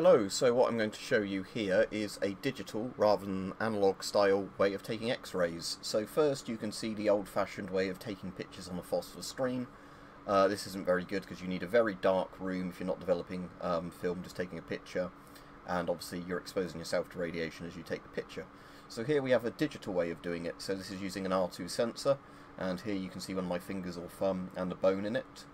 Hello, so what I'm going to show you here is a digital rather than analog style way of taking x-rays. So first you can see the old-fashioned way of taking pictures on a phosphor screen. This isn't very good because you need a very dark room if you're not developing film, just taking a picture, and obviously you're exposing yourself to radiation as you take the picture. So here we have a digital way of doing it. So this is using an R2 sensor, and here you can see one of my fingers or thumb and a bone in it.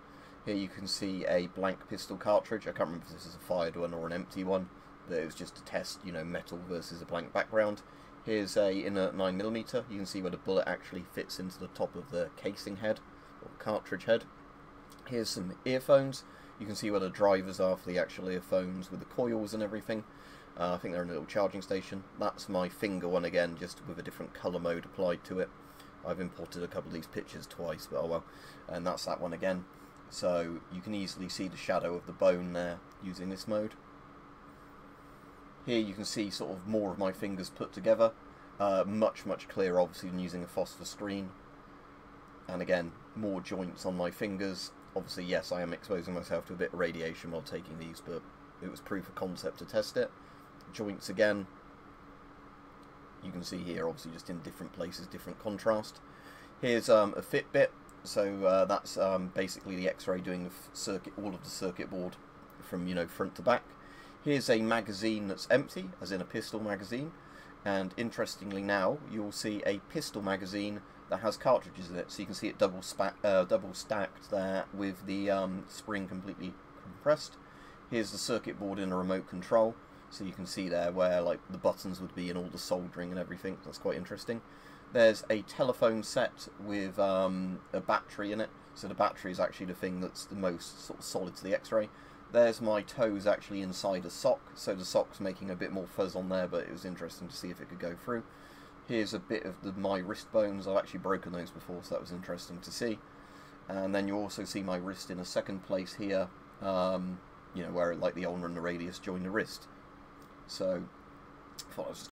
Here you can see a blank pistol cartridge. I can't remember if this is a fired one or an empty one. It was just to test, you know, metal versus a blank background. Here's a inert 9mm. You can see where the bullet actually fits into the top of the casing head, or cartridge head. Here's some earphones. You can see where the drivers are for the actual earphones with the coils and everything. I think they're in a little charging station. That's my finger one again, just with a different colour mode applied to it. I've imported a couple of these pictures twice, but oh well. And that's that one again. So you can easily see the shadow of the bone there using this mode. Here you can see sort of more of my fingers put together, much clearer obviously than using a phosphor screen. And again, more joints on my fingers. Obviously yes, I am exposing myself to a bit of radiation while taking these, but it was proof of concept to test it. Joints again. You can see here obviously just in different places, different contrast. Here's a Fitbit. So that's basically the X-ray doing the all of the circuit board from, you know, front to back. Here's a magazine that's empty, as in a pistol magazine. And interestingly now, you'll see a pistol magazine that has cartridges in it. So you can see it double stacked there with the spring completely compressed. Here's the circuit board in a remote control. So you can see there where like the buttons would be and all the soldering and everything. That's quite interesting. There's a telephone set with a battery in it, so the battery is actually the thing that's the most sort of solid to the X-ray. There's my toes actually inside a sock, so the sock's making a bit more fuzz on there, but it was interesting to see if it could go through. Here's a bit of my wrist bones. I've actually broken those before, so that was interesting to see. And then you also see my wrist in a second place here, you know, where like the ulnar and the radius join the wrist. So I thought I was just